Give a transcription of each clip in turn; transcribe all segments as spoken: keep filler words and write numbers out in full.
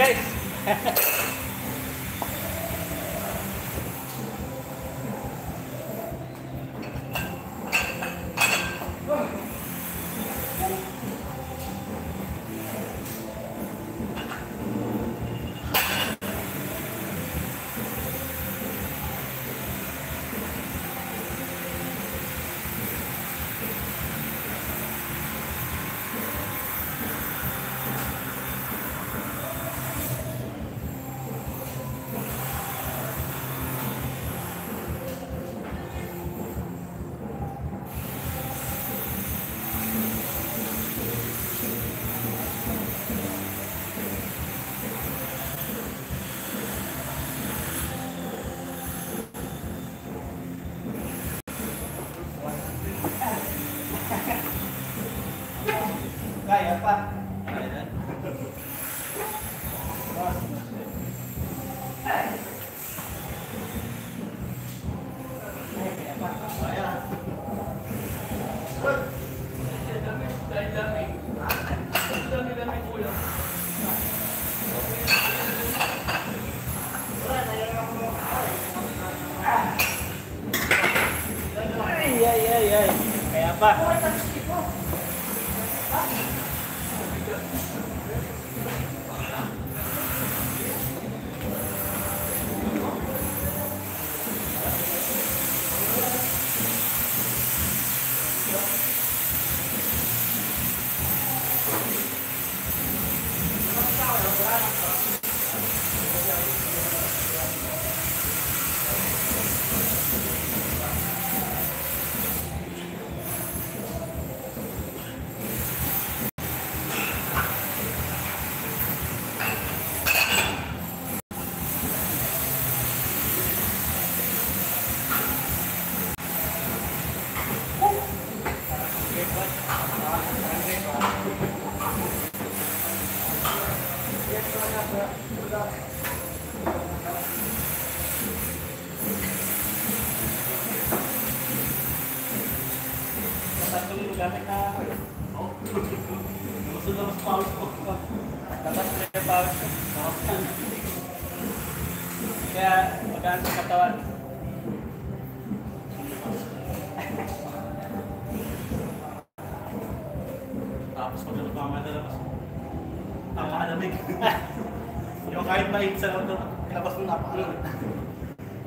guys. Kaya pa. Ayan. Kaya pa. Ayan. Dahil dami. Dahil dami dami kulang. Ay, ay, ay, ay. Kaya pa.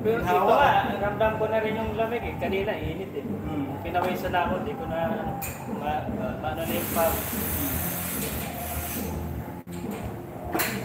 Pero dito ah, ramdam ko na rin yung lamig eh. Kanina, init eh. Hmm. Pinawisan ako, di ko na ma, ma, ma, ano na yung pub.